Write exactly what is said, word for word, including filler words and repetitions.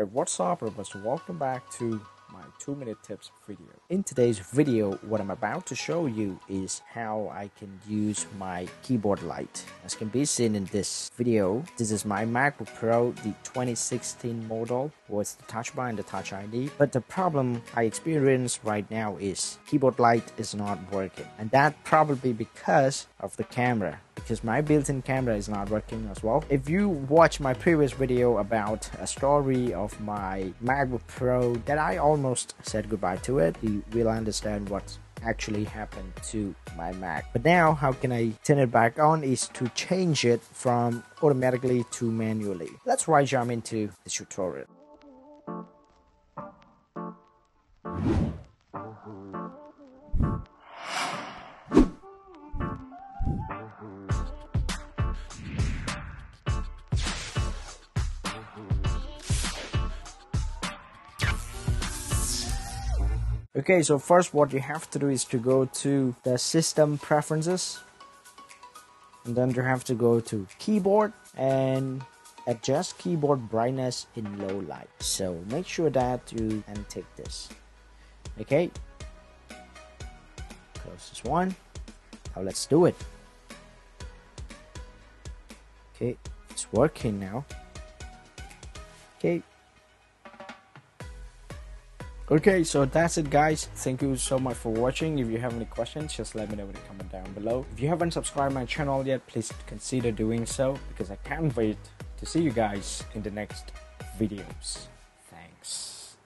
Hey, what's up, everybody? Welcome back to my two minute tips video. In today's video, what I'm about to show you is how I can use my keyboard light. As can be seen in this video, this is my MacBook Pro, the twenty sixteen model with the Touch Bar and the Touch I D. But the problem I experience right now is keyboard light is not working, and that probably because of the camera. Because my built-in camera is not working as well. If you watch my previous video about a story of my MacBook Pro that I almost said goodbye to it, you will understand what actually happened to my Mac. But now how can I turn it back on is to change it from automatically to manually. Let's right jump into this tutorial. Okay, so first what you have to do is to go to the system preferences, and then you have to go to keyboard and adjust keyboard brightness in low light. So make sure that you untick this. Okay, close this one. Now let's do it. Okay, it's working now. Okay. Okay, so that's it, guys. Thank you so much for watching. If you have any questions, just let me know in the comment down below. If you haven't subscribed my channel yet, please consider doing so, because I can't wait to see you guys in the next videos.